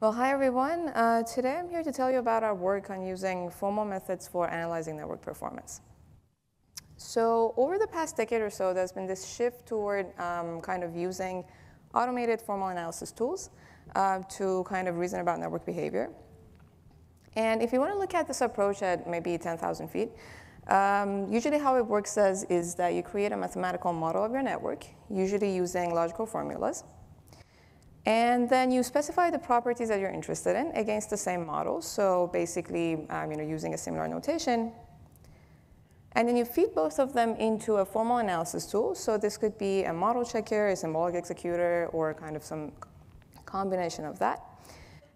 Well, hi everyone. Today I'm here to tell you about our work on using formal methods for analyzing network performance. So over the past decade or so, there's been this shift toward kind of using automated formal analysis tools to kind of reason about network behavior. And if you want to look at this approach at maybe 10,000 feet, usually how it works is that you create a mathematical model of your network, usually using logical formulas. And then you specify the properties that you're interested in against the same model. So basically, using a similar notation. And then you feed both of them into a formal analysis tool. So this could be a model checker, a symbolic executor, or kind of some combination of that.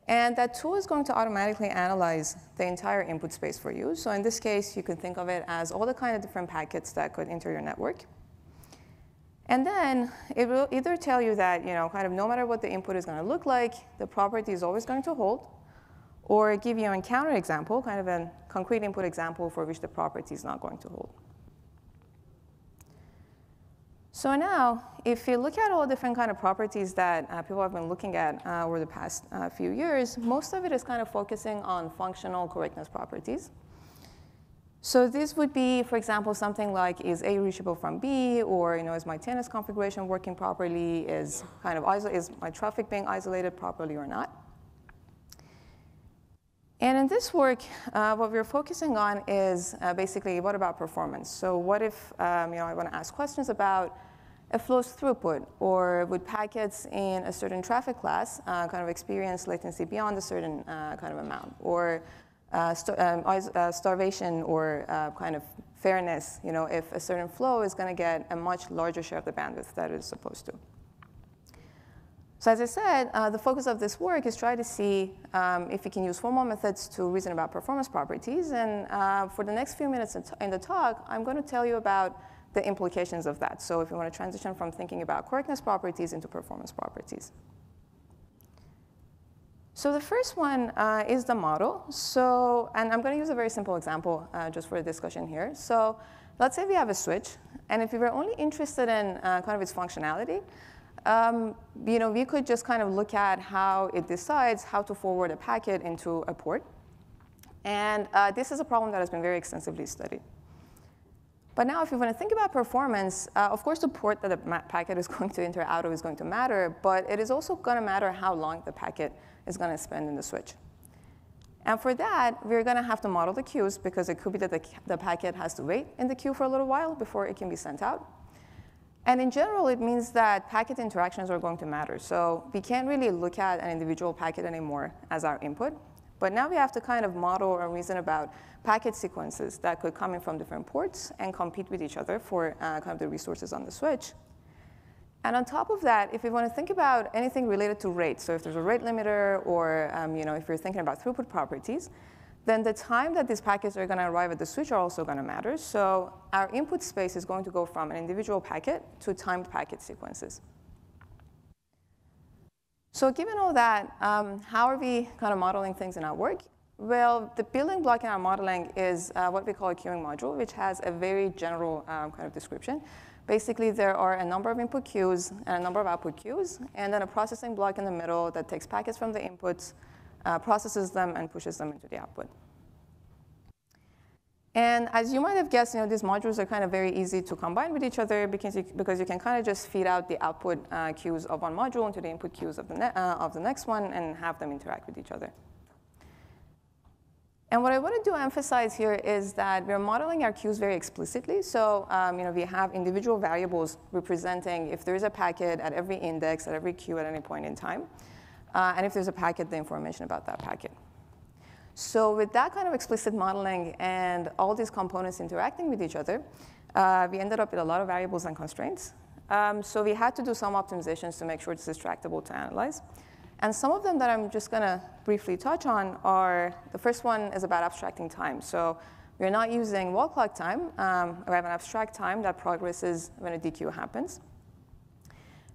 And that tool is going to automatically analyze the entire input space for you. So in this case, you could think of it as all the kind of different packets that could enter your network. And then it will either tell you that, kind of no matter what the input is going to look like, the property is always going to hold, or give you a counterexample, kind of a concrete input example for which the property is not going to hold. So now, if you look at all the different kind of properties that people have been looking at over the past few years, most of it is kind of focusing on functional correctness properties. So this would be, for example, something like, is A reachable from B? Or is my TNS configuration working properly? Is my traffic being isolated properly or not? And in this work, what we're focusing on is basically, what about performance? So what if I want to ask questions about a flow's throughput, or would packets in a certain traffic class kind of experience latency beyond a certain kind of amount? Or starvation or kind of fairness, if a certain flow is going to get a much larger share of the bandwidth that it is supposed to. So as I said, the focus of this work is try to see if you can use formal methods to reason about performance properties. And for the next few minutes in the talk, I'm going to tell you about the implications of that. So if you want to transition from thinking about correctness properties into performance properties. So the first one is the model. So, and I'm going to use a very simple example just for the discussion here. So let's say we have a switch. And if we were only interested in kind of its functionality, we could just kind of look at how it decides how to forward a packet into a port. And this is a problem that has been very extensively studied. But now, if you want to think about performance, of course, the port that the packet is going to enter out of is going to matter. But it is also going to matter how long the packet is going to spend in the switch. And for that, we're going to have to model the queues, because it could be that the packet has to wait in the queue for a little while before it can be sent out. And in general, it means that packet interactions are going to matter. So we can't really look at an individual packet anymore as our input. But now we have to kind of model or reason about packet sequences that could come in from different ports and compete with each other for kind of the resources on the switch. And on top of that, if we want to think about anything related to rate, so if there's a rate limiter or if you're thinking about throughput properties, then the time that these packets are going to arrive at the switch are also going to matter. So our input space is going to go from an individual packet to timed packet sequences. So given all that, how are we kind of modeling things in our work? Well, the building block in our modeling is what we call a queuing module, which has a very general kind of description. Basically, there are a number of input queues and a number of output queues, and then a processing block in the middle that takes packets from the inputs, processes them, and pushes them into the output. And as you might have guessed, these modules are kind of very easy to combine with each other, because you can kind of just feed out the output queues of one module into the input queues of the next one and have them interact with each other. And what I want to do emphasize here is that we're modeling our queues very explicitly. So we have individual variables representing if there is a packet at every index, at every queue at any point in time. And if there's a packet, the information about that packet. So with that kind of explicit modeling and all these components interacting with each other, we ended up with a lot of variables and constraints. So we had to do some optimizations to make sure this is tractable to analyze. And some of them that I'm just going to briefly touch on are, the first one is about abstracting time. So we're not using wall clock time. We have an abstract time that progresses when a DQ happens.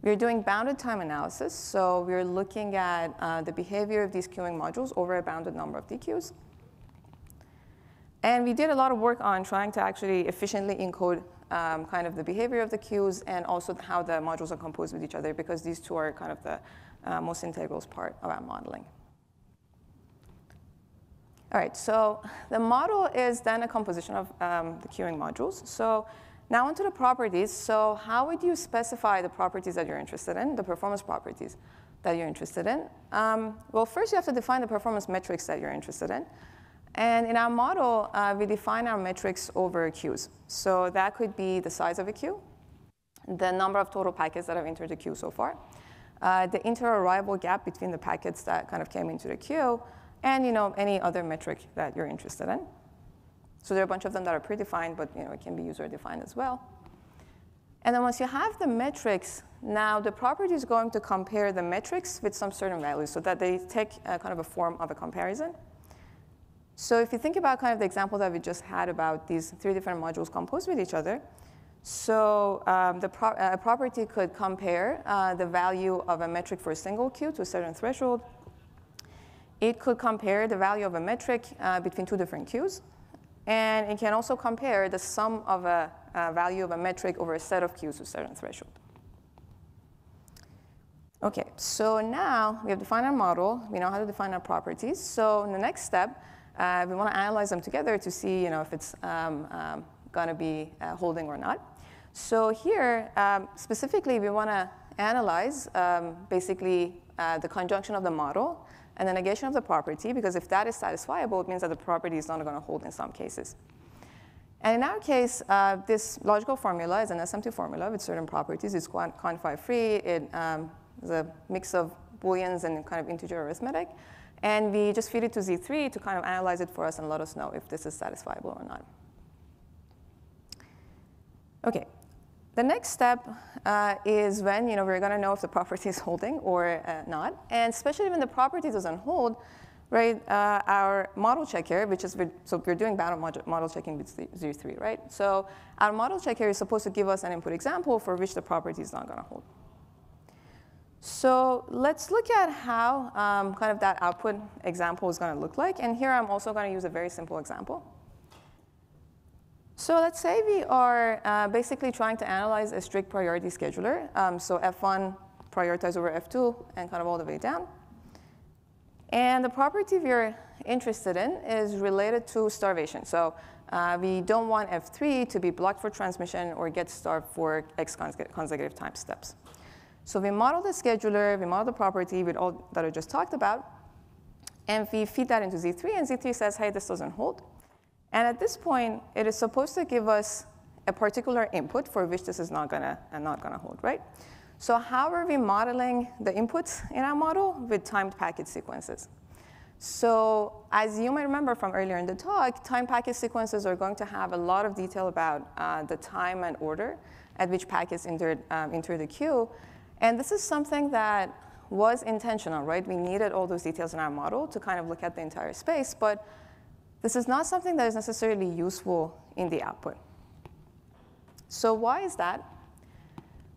We're doing bounded time analysis. So we're looking at the behavior of these queuing modules over a bounded number of DQs. And we did a lot of work on trying to actually efficiently encode kind of the behavior of the queues and also how the modules are composed with each other, because these two are kind of the most integral part of our modeling. All right, so the model is then a composition of the queuing modules. So now onto the properties. So how would you specify the properties that you're interested in, the performance properties that you're interested in? Well, first you have to define the performance metrics that you're interested in. And in our model, we define our metrics over queues. So that could be the size of a queue, the number of total packets that have entered the queue so far, the inter-arrival gap between the packets that kind of came into the queue, and any other metric that you're interested in. So there are a bunch of them that are predefined, but it can be user-defined as well. And then once you have the metrics, now the property is going to compare the metrics with some certain values so that they take kind of a form of a comparison. So if you think about kind of the example that we just had about these three different modules composed with each other, so a property could compare the value of a metric for a single queue to a certain threshold. It could compare the value of a metric between two different queues. And it can also compare the sum of a value of a metric over a set of queues to a certain threshold. OK, so now we have defined our model. We know how to define our properties. So in the next step, we want to analyze them together to see if it's going to be holding or not. So here, specifically, we want to analyze basically the conjunction of the model and the negation of the property, because if that is satisfiable, it means that the property is not going to hold in some cases. And in our case, this logical formula is an SMT formula with certain properties. It's quantify-free. It is a mix of Booleans and kind of integer arithmetic. And we just feed it to Z3 to kind of analyze it for us and let us know if this is satisfiable or not. OK. The next step is when we're going to know if the property is holding or not. And especially when the property doesn't hold, right? Our model checker, which is, so we're doing bound model checking with Z3, right? So our model checker is supposed to give us an input example for which the property is not going to hold. So let's look at how kind of that output example is going to look like. And here I'm also going to use a very simple example. So let's say we are basically trying to analyze a strict priority scheduler. So F1 prioritized over F2 and kind of all the way down. And the property we're interested in is related to starvation. So we don't want F3 to be blocked for transmission or get starved for X consecutive time steps. So we model the scheduler, we model the property with all that I just talked about, and we feed that into Z3, and Z3 says, hey, this doesn't hold. And at this point, it is supposed to give us a particular input for which this is not gonna hold, right? So how are we modeling the inputs in our model? With timed packet sequences. So as you might remember from earlier in the talk, timed packet sequences are going to have a lot of detail about the time and order at which packets enter the queue. And this is something that was intentional, right? We needed all those details in our model to kind of look at the entire space, but this is not something that is necessarily useful in the output. So why is that?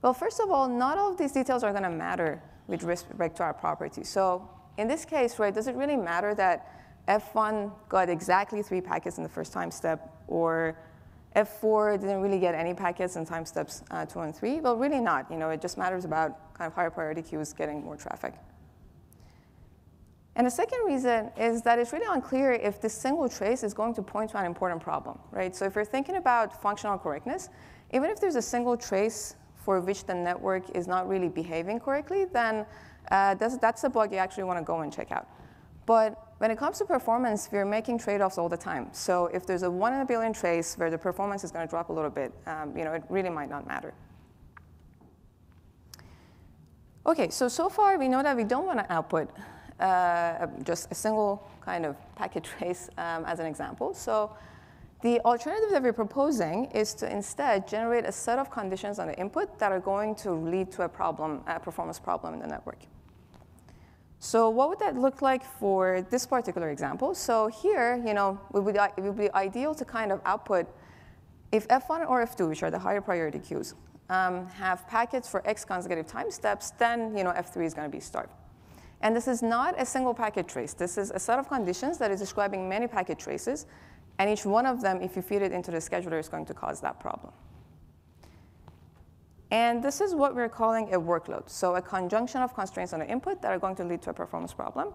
Well, first of all, not all of these details are going to matter with respect to our property. So in this case, right, does it really matter that F1 got exactly 3 packets in the first time step, or F4 didn't really get any packets in time steps 2 and 3? Well, really not. It just matters about kind of higher priority queues getting more traffic. And the second reason is that it's really unclear if this single trace is going to point to an important problem, right? So if you're thinking about functional correctness, even if there's a single trace for which the network is not really behaving correctly, then that's a bug you actually want to go and check out. But when it comes to performance, we're making trade-offs all the time. So if there's a 1 in a billion trace where the performance is going to drop a little bit, it really might not matter. OK, so far we know that we don't want to output just a single kind of packet trace as an example. So the alternative that we're proposing is to instead generate a set of conditions on the input that are going to lead to a performance problem in the network. So what would that look like for this particular example? So here, it would be ideal to kind of output if F1 or F2, which are the higher priority queues, have packets for X consecutive time steps, then F3 is going to be starved. And this is not a single packet trace. This is a set of conditions that is describing many packet traces. And each one of them, if you feed it into the scheduler, is going to cause that problem. And this is what we're calling a workload. So a conjunction of constraints on the input that are going to lead to a performance problem.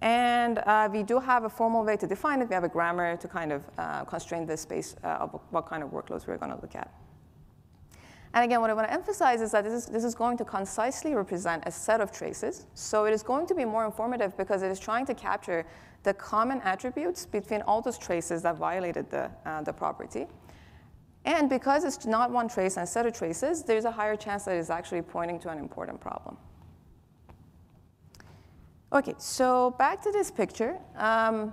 And And we do have a formal way to define it. We have a grammar to kind of constrain the space of what kind of workloads we're going to look at. And again, what I want to emphasize is that this is going to concisely represent a set of traces. So it is going to be more informative because it is trying to capture the common attributes between all those traces that violated the property. And because it's not one trace and a set of traces, there's a higher chance that it's actually pointing to an important problem. OK, so back to this picture.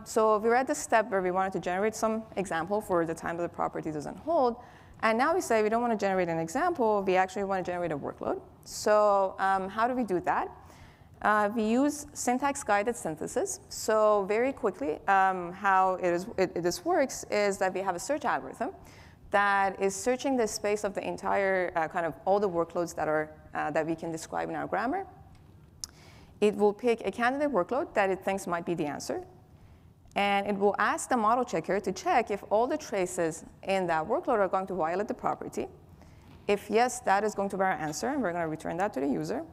So we were at this step where we wanted to generate some example for the time that the property doesn't hold. And now we say we don't want to generate an example. We actually want to generate a workload. So how do we do that? We use syntax-guided synthesis. So very quickly, how this works is that we have a search algorithm that is searching the space of the entire kind of all the workloads that we can describe in our grammar. It will pick a candidate workload that it thinks might be the answer. And it will ask the model checker to check if all the traces in that workload are going to violate the property. If yes, that is going to be our answer, and we're going to return that to the user.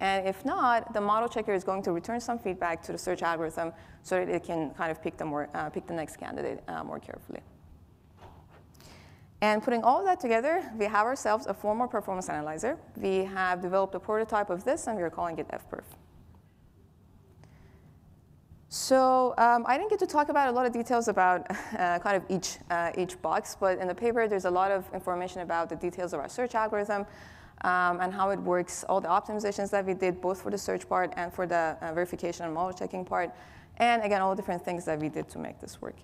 And if not, the model checker is going to return some feedback to the search algorithm so that it can kind of pick the next candidate more carefully. And putting all that together, we have ourselves a formal performance analyzer. We have developed a prototype of this, and we are calling it FPerf. So I didn't get to talk about a lot of details about kind of each box, but in the paper, there's a lot of information about the details of our search algorithm and how it works, all the optimizations that we did, both for the search part and for the verification and model checking part, and again, all the different things that we did to make this work.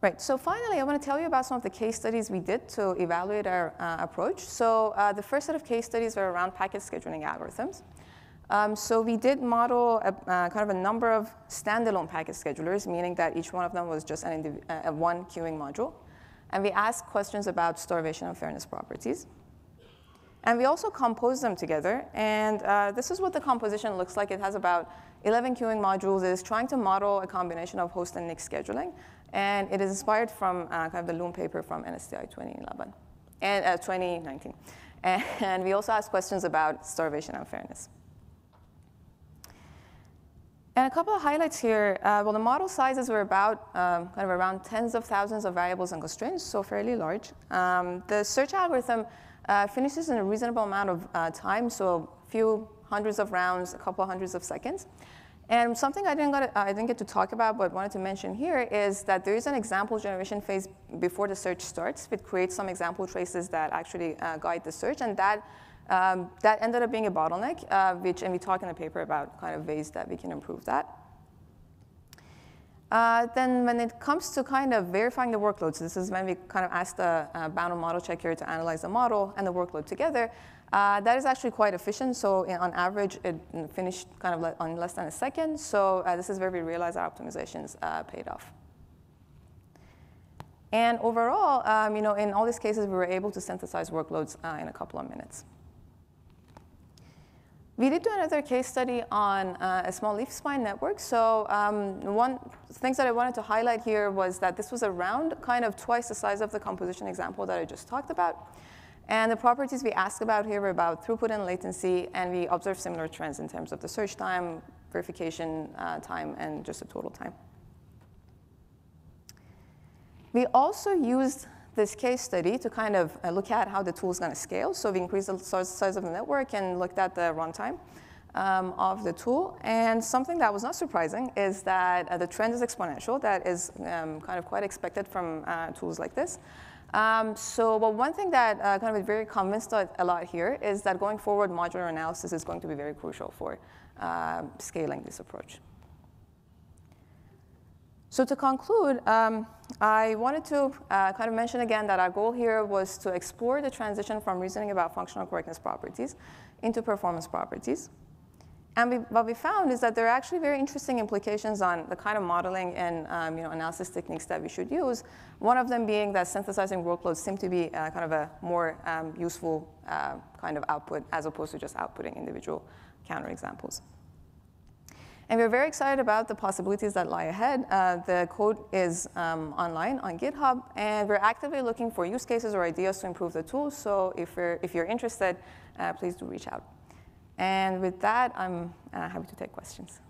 Right, so finally, I want to tell you about some of the case studies we did to evaluate our approach. So the first set of case studies were around packet scheduling algorithms. So we did model kind of a number of standalone packet schedulers, meaning that each one of them was just one queuing module. And we asked questions about starvation and fairness properties. And we also composed them together. And this is what the composition looks like. It has about 11 queuing modules. It is trying to model a combination of host and NIC scheduling. And it is inspired from kind of the Loom paper from NSDI 2011 and 2019. And we also asked questions about starvation and fairness. And a couple of highlights here. Well, the model sizes were about kind of around tens of thousands of variables and constraints, so fairly large. The search algorithm finishes in a reasonable amount of time, so a few hundreds of rounds, a couple of hundreds of seconds. And something I didn't get to talk about but wanted to mention here is that there is an example generation phase before the search starts. It creates some example traces that actually guide the search, and that ended up being a bottleneck, and we talk in the paper about kind of ways that we can improve that. Then when it comes to kind of verifying the workloads, this is when we kind of ask the bounded model checker to analyze the model and the workload together. That is actually quite efficient. So on average, it finished kind of on less than a second. So this is where we realize our optimizations paid off. And overall, you know, in all these cases, we were able to synthesize workloads in a couple of minutes. We did do another case study on a small leaf spine network. So one thing that I wanted to highlight here was that this was around kind of twice the size of the composition example that I just talked about. And the properties we asked about here were about throughput and latency, and we observed similar trends in terms of the search time, verification time, and just the total time. We also used this case study to kind of look at how the tool is going to scale. So we increased the size of the network and looked at the runtime of the tool. And something that was not surprising is that the trend is exponential. That is kind of quite expected from tools like this. But one thing that kind of very convinced us a lot here is that going forward, modular analysis is going to be very crucial for scaling this approach. So to conclude, I wanted to kind of mention again that our goal here was to explore the transition from reasoning about functional correctness properties into performance properties. And what we found is that there are actually very interesting implications on the kind of modeling and you know, analysis techniques that we should use, one of them being that synthesizing workloads seem to be kind of a more useful kind of output as opposed to just outputting individual counterexamples. And we're very excited about the possibilities that lie ahead. The code is online on GitHub, and we're actively looking for use cases or ideas to improve the tool. So if you're interested, please do reach out. And with that, I'm happy to take questions.